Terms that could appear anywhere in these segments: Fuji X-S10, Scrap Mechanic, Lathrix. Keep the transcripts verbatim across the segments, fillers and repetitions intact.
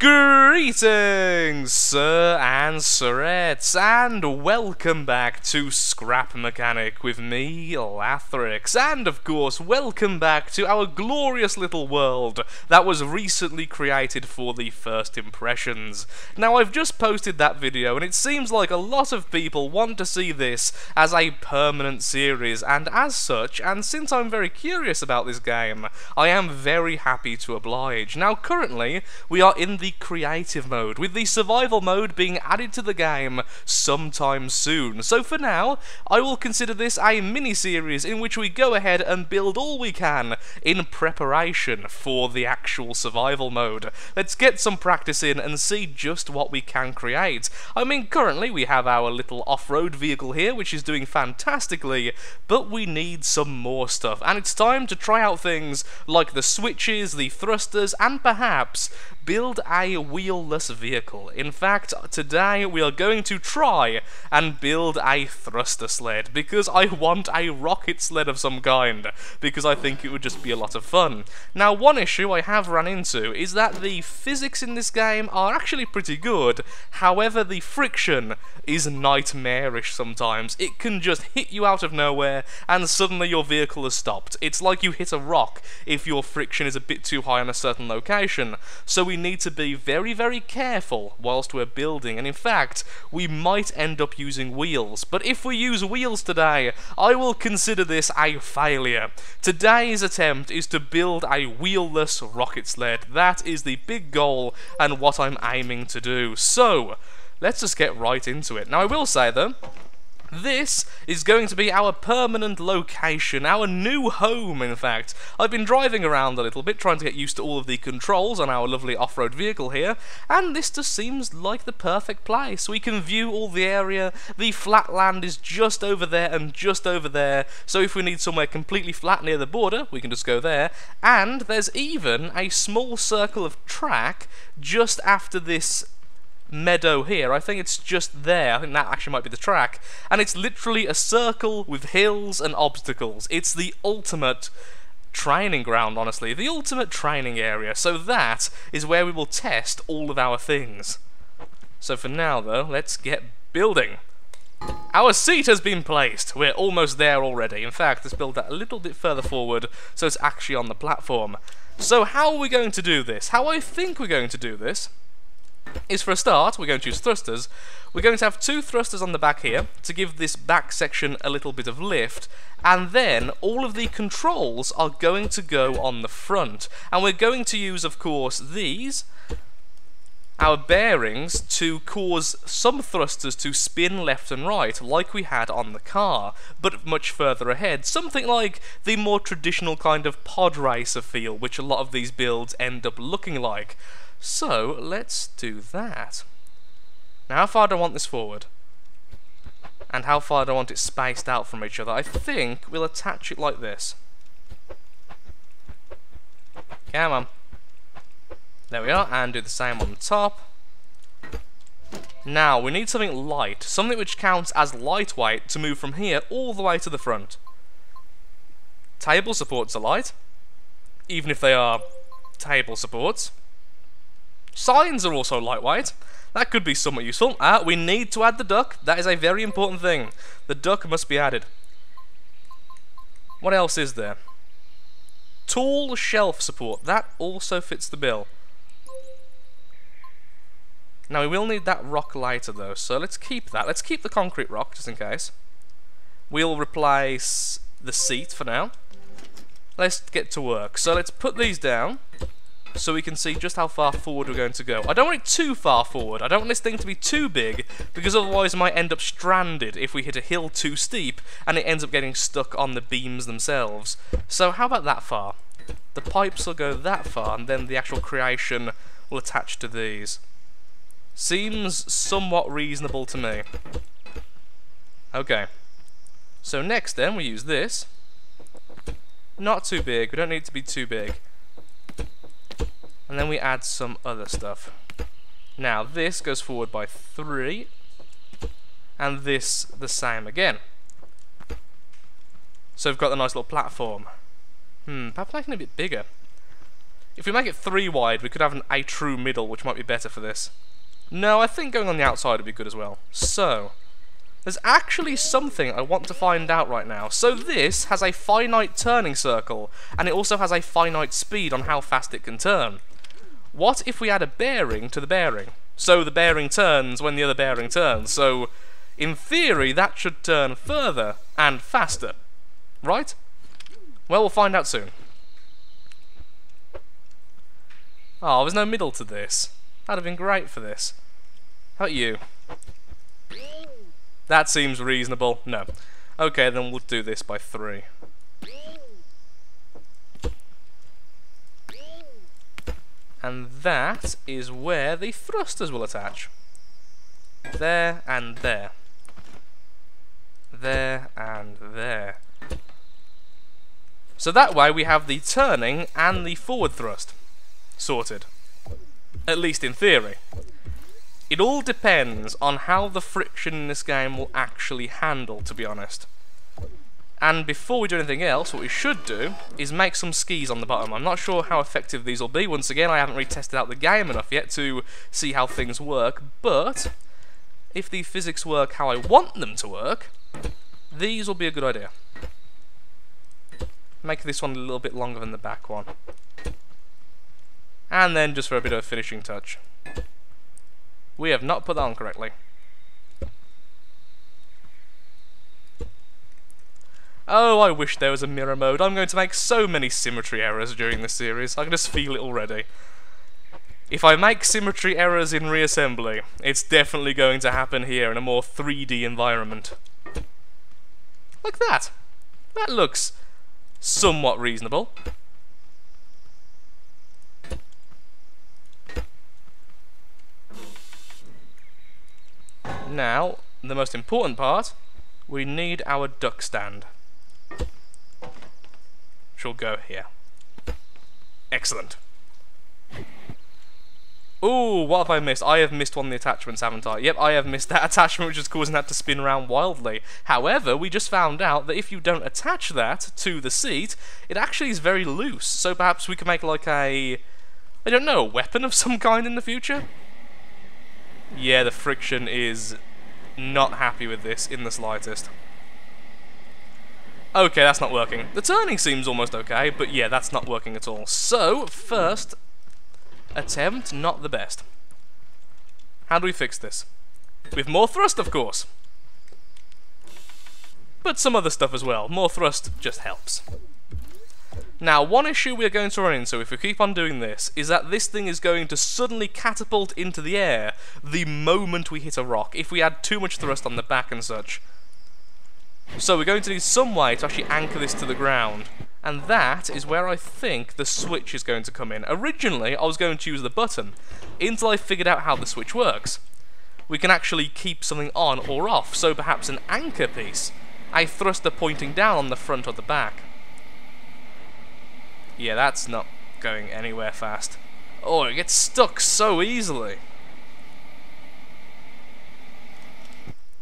Greetings, sir and sirettes, and welcome back to Scrap Mechanic with me, Lathrix, and of course, welcome back to our glorious little world that was recently created for the first impressions. Now, I've just posted that video, and it seems like a lot of people want to see this as a permanent series, and as such, and since I'm very curious about this game, I am very happy to oblige. Now, currently, we are in the creative mode, with the survival mode being added to the game sometime soon. So for now, I will consider this a mini-series in which we go ahead and build all we can in preparation for the actual survival mode. Let's get some practice in and see just what we can create. I mean, currently we have our little off-road vehicle here, which is doing fantastically, but we need some more stuff, and it's time to try out things like the switches, the thrusters, and perhaps build a wheelless vehicle. In fact, today we are going to try and build a thruster sled, because I want a rocket sled of some kind, because I think it would just be a lot of fun. Now, one issue I have run into is that the physics in this game are actually pretty good, however the friction is nightmarish sometimes. It can just hit you out of nowhere and suddenly your vehicle has stopped. It's like you hit a rock if your friction is a bit too high on a certain location, so we need to be very very careful whilst we're building, and in fact we might end up using wheels. But if we use wheels today, I will consider this a failure. Today's attempt is to build a wheelless rocket sled. That is the big goal and what I'm aiming to do, so let's just get right into it. Now, I will say though, this is going to be our permanent location, our new home, in fact. I've been driving around a little bit, trying to get used to all of the controls on our lovely off-road vehicle here, and this just seems like the perfect place. We can view all the area. The flat land is just over there and just over there, so if we need somewhere completely flat near the border, we can just go there, and there's even a small circle of track just after this meadow here. I think it's just there. I think that actually might be the track, and it's literally a circle with hills and obstacles. It's the ultimate training ground, honestly, the ultimate training area. So that is where we will test all of our things. So for now though, let's get building. Our seat has been placed. We're almost there already. In fact, let's build that a little bit further forward so it's actually on the platform. So how are we going to do this? How I think we're going to do this is, for a start, we're going to use thrusters. We're going to have two thrusters on the back here to give this back section a little bit of lift, and then all of the controls are going to go on the front, and we're going to use, of course, these, our bearings, to cause some thrusters to spin left and right like we had on the car, but much further ahead, something like the more traditional kind of pod racer feel, which a lot of these builds end up looking like. So let's do that. Now, how far do I want this forward? And how far do I want it spaced out from each other? I think we'll attach it like this. Come on. There we are, and do the same on the top. Now, we need something light, something which counts as lightweight, to move from here all the way to the front. Table supports are light, even if they are table supports. Signs are also lightweight. That could be somewhat useful. Ah, we need to add the duck. That is a very important thing. The duck must be added. What else is there? Tall shelf support. That also fits the bill. Now, we will need that rock later though, so let's keep that. Let's keep the concrete rock just in case. We'll replace the seat for now. Let's get to work. So let's put these down, so we can see just how far forward we're going to go. I don't want it too far forward. I don't want this thing to be too big, because otherwise I might end up stranded if we hit a hill too steep and it ends up getting stuck on the beams themselves. So how about that far? The pipes will go that far, and then the actual creation will attach to these. Seems somewhat reasonable to me. Okay. So next then, we use this. Not too big. We don't need it to be too big. And then we add some other stuff. Now, this goes forward by three, and this the same again. So we've got the nice little platform. Hmm, perhaps making it a bit bigger. If we make it three wide, we could have an, a true middle, which might be better for this. No, I think going on the outside would be good as well. So, there's actually something I want to find out right now. So this has a finite turning circle, and it also has a finite speed on how fast it can turn. What if we add a bearing to the bearing? So the bearing turns when the other bearing turns, so in theory that should turn further and faster, right? Well, we'll find out soon. Oh, there's no middle to this. That'd have been great for this. How about you? That seems reasonable. No. Okay, then we'll do this by three. And that is where the thrusters will attach. There and there. There and there. So that way we have the turning and the forward thrust sorted. At least in theory. It all depends on how the friction in this game will actually handle, to be honest. And before we do anything else, what we should do is make some skis on the bottom. I'm not sure how effective these will be. Once again, I haven't really tested out the game enough yet to see how things work, but if the physics work how I want them to work, these will be a good idea. Make this one a little bit longer than the back one. And then just for a bit of a finishing touch. We have not put that on correctly. Oh, I wish there was a mirror mode. I'm going to make so many symmetry errors during this series. I can just feel it already. If I make symmetry errors in reassembly, it's definitely going to happen here in a more three D environment. Like that. That looks somewhat reasonable. Now, the most important part, we need our duck stand. Which will go here. Excellent. Ooh, what have I missed? I have missed one of the attachments, haven't I? Yep, I have missed that attachment, which is causing that to spin around wildly. However, we just found out that if you don't attach that to the seat, it actually is very loose. So perhaps we can make like a, I don't know, a weapon of some kind in the future? Yeah, the friction is not happy with this in the slightest. Okay, that's not working. The turning seems almost okay, but yeah, that's not working at all. So, first attempt, not the best. How do we fix this? With more thrust, of course. But some other stuff as well. More thrust just helps. Now, one issue we're going to run into if we keep on doing this is that this thing is going to suddenly catapult into the air the moment we hit a rock, if we add too much thrust on the back and such. So we're going to need some way to actually anchor this to the ground, and that is where I think the switch is going to come in. Originally, I was going to use the button, until I figured out how the switch works. We can actually keep something on or off, so perhaps an anchor piece, a thruster pointing down on the front or the back. Yeah, that's not going anywhere fast. Oh, it gets stuck so easily.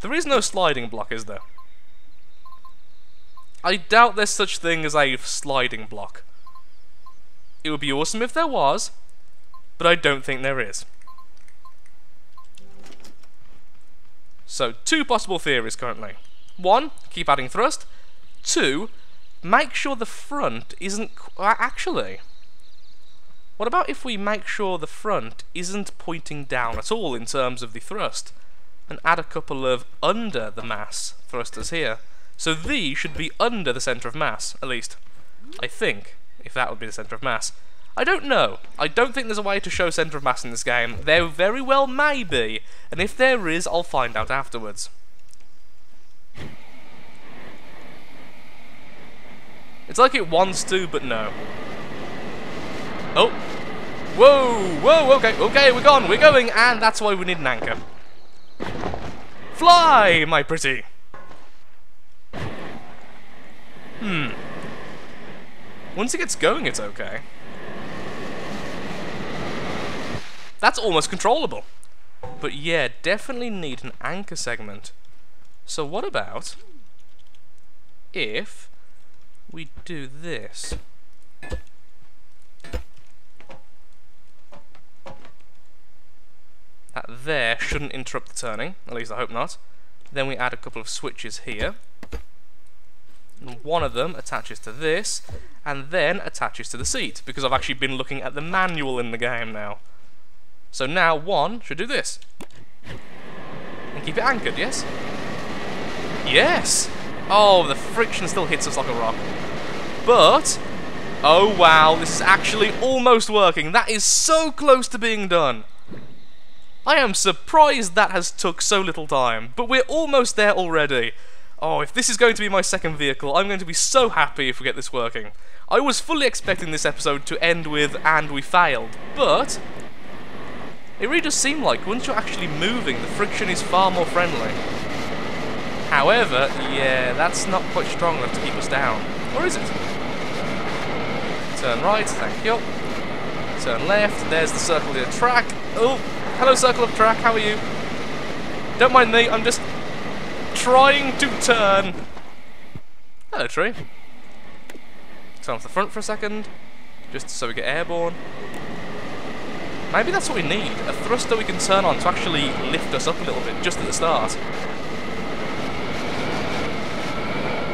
There is no sliding block, is there? I doubt there's such thing as a sliding block. It would be awesome if there was, but I don't think there is. So, two possible theories currently. One, keep adding thrust. Two, make sure the front isn't actually. What about if we make sure the front isn't pointing down at all in terms of the thrust, and add a couple of under the mass thrusters here? So these should be under the centre of mass, at least. I think, if that would be the centre of mass. I don't know. I don't think there's a way to show centre of mass in this game. There very well may be, and if there is, I'll find out afterwards. It's like it wants to, but no. Oh. Whoa, whoa, okay, okay, we're gone, we're going, and that's why we need an anchor. Fly, my pretty. Hmm. Once it gets going, it's okay. That's almost controllable. But yeah, definitely need an anchor segment. So what about if we do this? that there shouldn't interrupt the turning, at least I hope not. Then we add a couple of switches here, and one of them attaches to this and then attaches to the seat, because I've actually been looking at the manual in the game now. So now one should do this and keep it anchored. Yes, yes. Oh, the friction still hits us like a rock, but oh wow, this is actually almost working. That is so close to being done. I am surprised that has took so little time, but we're almost there already. Oh, if this is going to be my second vehicle, I'm going to be so happy if we get this working. I was fully expecting this episode to end with, and we failed, but it really does seem like once you're actually moving, the friction is far more friendly. However, yeah, that's not quite strong enough to keep us down. Or is it? Turn right, thank you. Turn left, there's the circle of the track. Oh, hello circle of track, how are you? Don't mind me, I'm just trying to turn. Hello tree. Turn off the front for a second, just so we get airborne. Maybe that's what we need, a thruster we can turn on to actually lift us up a little bit, just at the start.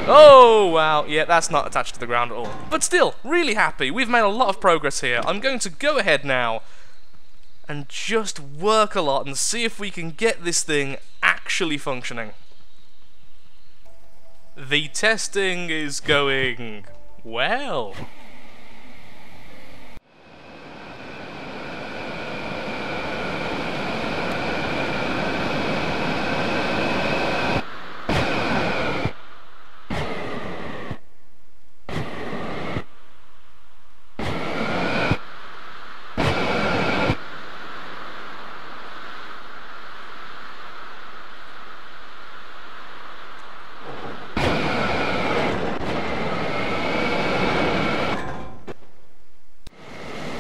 Oh wow, yeah, that's not attached to the ground at all. But still, really happy, we've made a lot of progress here. I'm going to go ahead now and just work a lot and see if we can get this thing actually functioning. The testing is going well.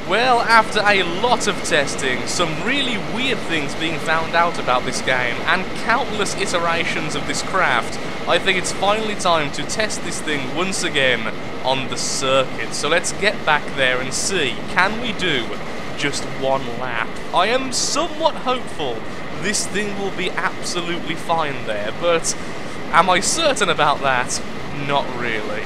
Well, after a lot of testing, some really weird things being found out about this game, and countless iterations of this craft, I think it's finally time to test this thing once again on the circuit. So let's get back there and see, can we do just one lap? I am somewhat hopeful this thing will be absolutely fine there, but am I certain about that? Not really.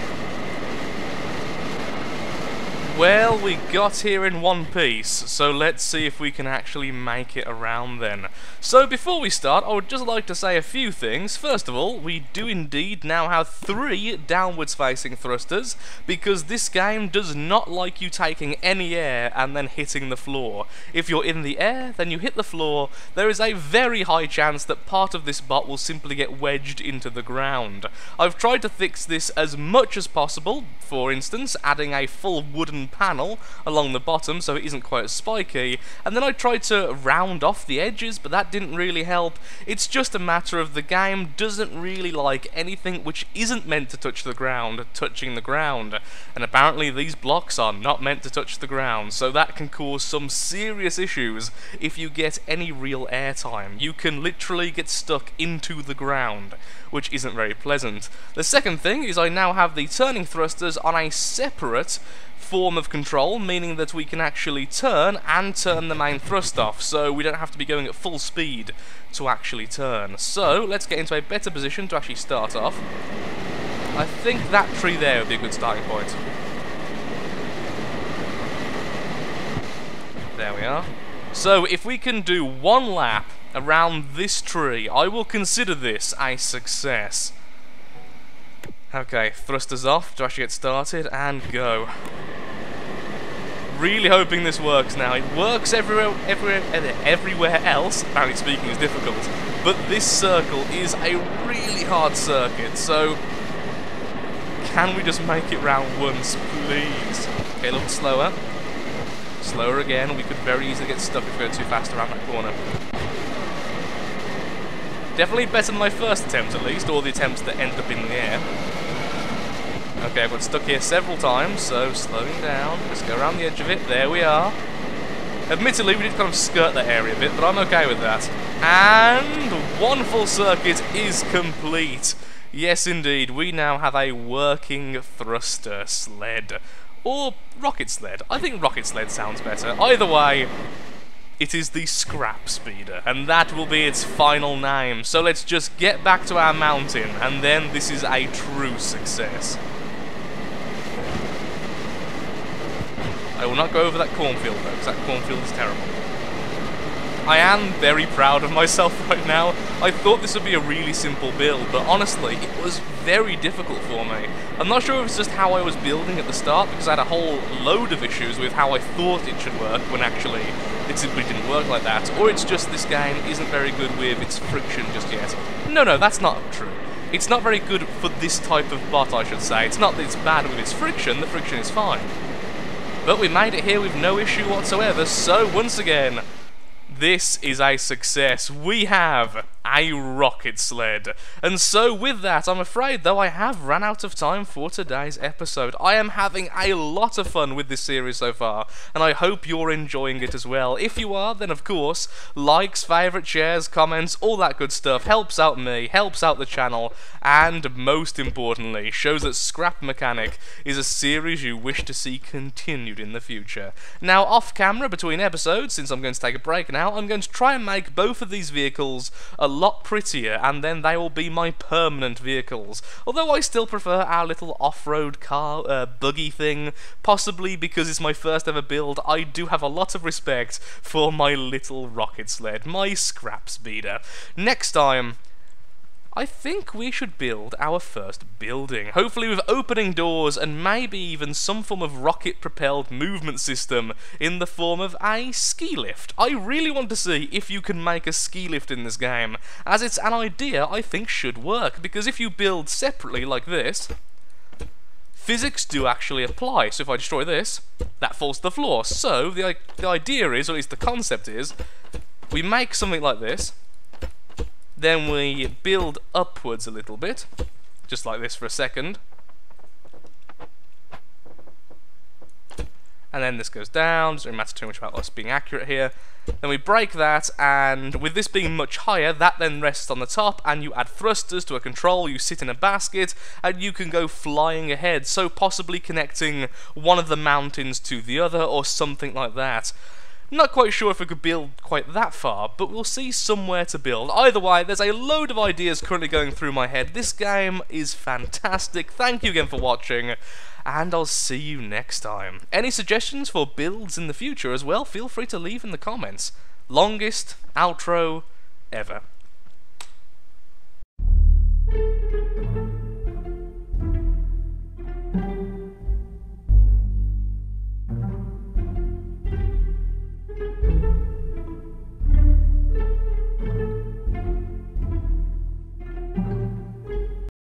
Well, we got here in one piece, so let's see if we can actually make it around then. So before we start, I would just like to say a few things. First of all, we do indeed now have three downwards facing thrusters, because this game does not like you taking any air and then hitting the floor. If you're in the air, then you hit the floor. There is a very high chance that part of this bot will simply get wedged into the ground. I've tried to fix this as much as possible, for instance, adding a full wooden panel along the bottom so it isn't quite as spiky, and then I tried to round off the edges, but that didn't really help. It's just a matter of the game doesn't really like anything which isn't meant to touch the ground touching the ground, and apparently these blocks are not meant to touch the ground, so that can cause some serious issues if you get any real air time. You can literally get stuck into the ground, which isn't very pleasant. The second thing is I now have the turning thrusters on a separate form of control, meaning that we can actually turn and turn the main thrust off, so we don't have to be going at full speed to actually turn. So let's get into a better position to actually start off. I think that tree there would be a good starting point. There we are. So if we can do one lap around this tree, I will consider this a success. Okay, thrusters off to actually get started, and go. Really hoping this works now. It works everywhere, everywhere, everywhere else, apparently speaking is difficult, but this circle is a really hard circuit, so can we just make it round once, please? Okay, a little slower. Slower again, we could very easily get stuck if we go too fast around that corner. Definitely better than my first attempt at least, or the attempts that end up in the air. Okay, I've got stuck here several times, so slowing down, let's go around the edge of it, there we are. Admittedly, we did kind of skirt that area a bit, but I'm okay with that. And one full circuit is complete. Yes indeed, we now have a working thruster sled. Or rocket sled. I think rocket sled sounds better. Either way, It is the Scrap Speeder, and that will be its final name. So let's just get back to our mountain, and then this is a true success. I will not go over that cornfield though, because that cornfield is terrible. I am very proud of myself right now. I thought this would be a really simple build, but honestly, it was very difficult for me. I'm not sure if it's just how I was building at the start, because I had a whole load of issues with how I thought it should work, when actually it simply didn't work like that, or it's just this game isn't very good with its friction just yet. No, no, that's not true. It's not very good for this type of bot, I should say. It's not that it's bad with its friction, the friction is fine. But we made it here with no issue whatsoever, so once again, this is a success. We have a rocket sled. And so with that, I'm afraid though I have run out of time for today's episode. I am having a lot of fun with this series so far, and I hope you're enjoying it as well. If you are, then of course, likes, favourite, shares, comments, all that good stuff helps out me, helps out the channel, and most importantly, shows that Scrap Mechanic is a series you wish to see continued in the future. Now, off camera between episodes, since I'm going to take a break now, I'm going to try and make both of these vehicles a lot prettier, and then they will be my permanent vehicles. Although I still prefer our little off-road car uh, buggy thing, possibly because it's my first ever build. I do have a lot of respect for my little rocket sled, my Scrap Speeder. Next time, I think we should build our first building, hopefully with opening doors and maybe even some form of rocket-propelled movement system in the form of a ski lift. I really want to see if you can make a ski lift in this game, as it's an idea I think should work, because if you build separately like this, physics do actually apply. So if I destroy this, that falls to the floor. So the, the idea is, or at least the concept is, we make something like this, then we build upwards a little bit, just like this for a second. And then this goes down, doesn't really matter too much about us being accurate here. Then we break that, and with this being much higher, that then rests on the top, and you add thrusters to a control, you sit in a basket, and you can go flying ahead, so possibly connecting one of the mountains to the other, or something like that. Not quite sure if we could build quite that far, but we'll see somewhere to build. Either way, there's a load of ideas currently going through my head. This game is fantastic. Thank you again for watching, and I'll see you next time. Any suggestions for builds in the future as well, feel free to leave in the comments. Longest outro ever.